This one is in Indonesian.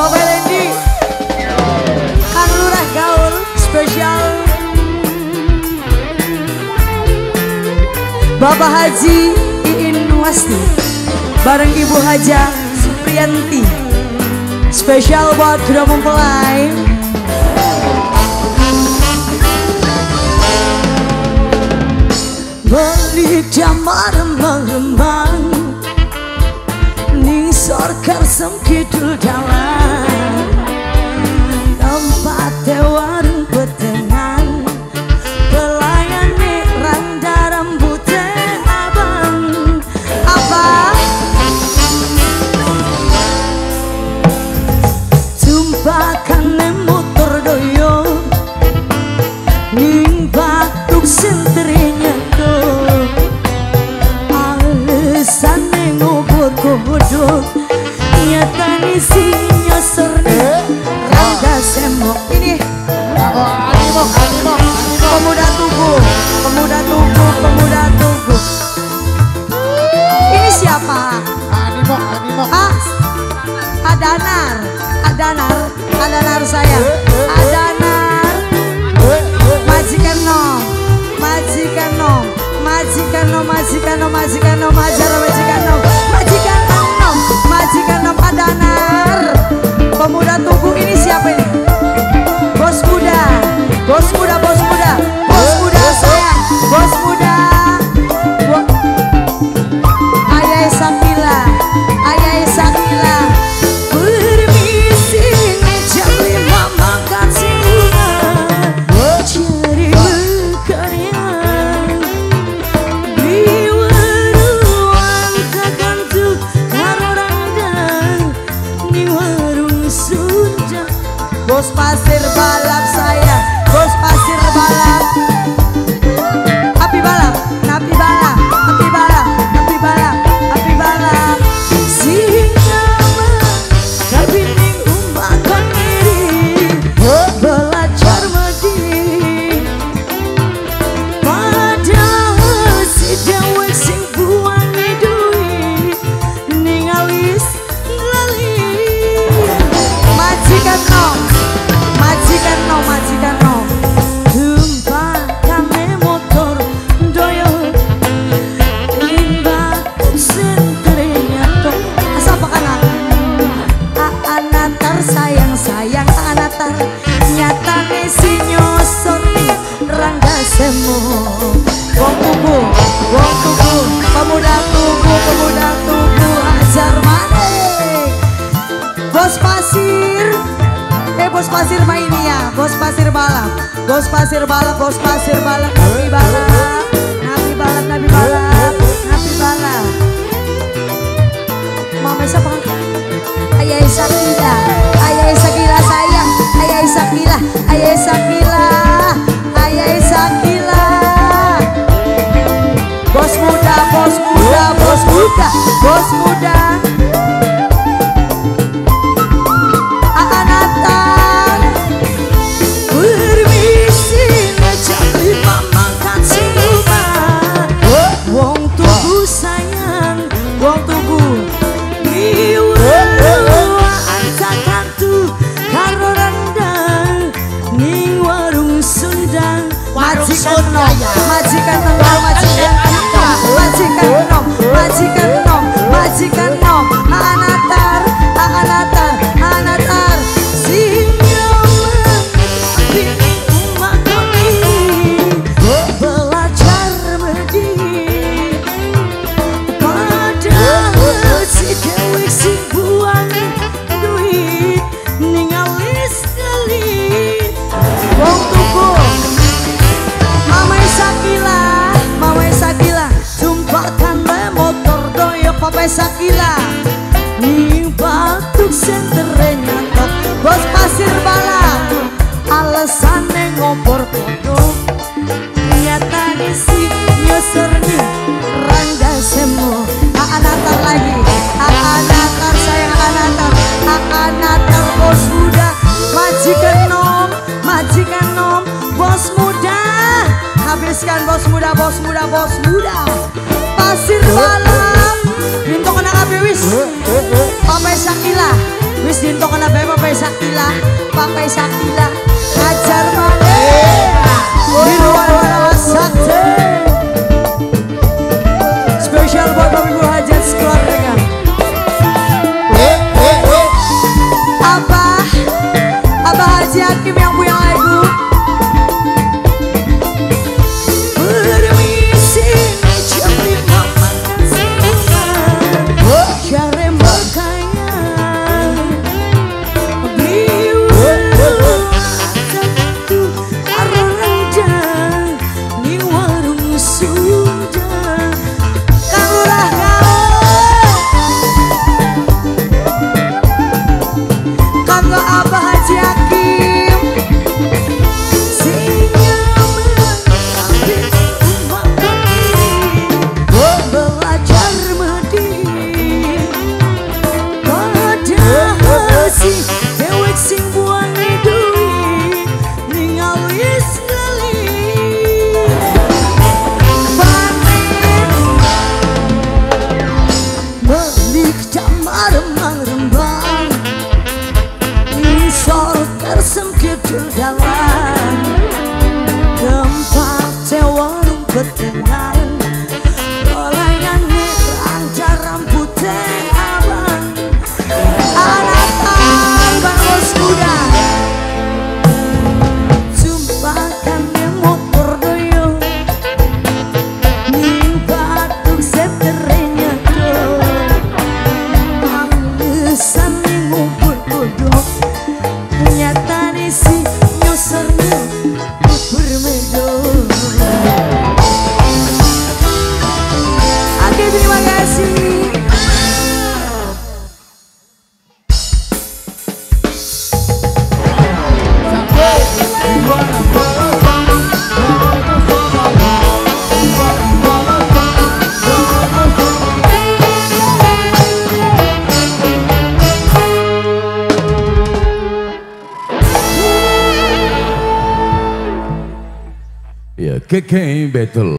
Bapak Lendi, kan lurah gaul spesial Bapak Haji Iin Wasti bareng Ibu Haja Supriyanti, spesial buat sudah mempelai. Balik jamar rembang-rembang nisor kersem kidul dalan, tempat warung petengan pelayan randa rambutnya abang. Apa? Tumpakan motor doyo ning batuk sentrinya kuduk nyata isi nyosor rada semok ini animo pemuda tugu ini siapa animo ah adanar saya adanar majikan nom adanar pemuda tugu ini siapa ini? Bos muda saya bos muda ayah Sakila permisi jam 5 makan siang cari karya di warung kakantu Sunda. Bos pasir balap saya, bos pasir balap. Api balap. Singa kabining umakan diri, belajar mediri. Padahal si dewe sing buang duit, ninggalis lali. Majikan no tumpah kami motor doyo limbah senternya tuh asal pakanan aanatar sayang aanatar nyata nesi nyosor rangga semu wong tugu pemuda tugu ajar mane bos pasir main ya, bos pasir balap, nabi balap. Mama siapa? Ayah Sakila sayang, ayah Sakila. Bos muda. Majikan nom anatar sinyoman bini umat kami belajar medih, padahal si dewi si buang duit ninggalis kali wong tuku Mawai Sakila jumpakan motor doyo Papai Sakila ning batuk sentere nyantok bos pasir balap alesane ngompor podo nyatane si nyosor nih randa semu aanatar sayang aanatar bos muda majikan nom bos muda habiskan bos muda pasir balap. Dinto ka na ba, papaisak tila, hajar mali, diruan-ruan sate. Spesial buat Bapak Ibu Hajat sekeluarga. Abah Haji Hakim yang punya lagu. Kekey Betle.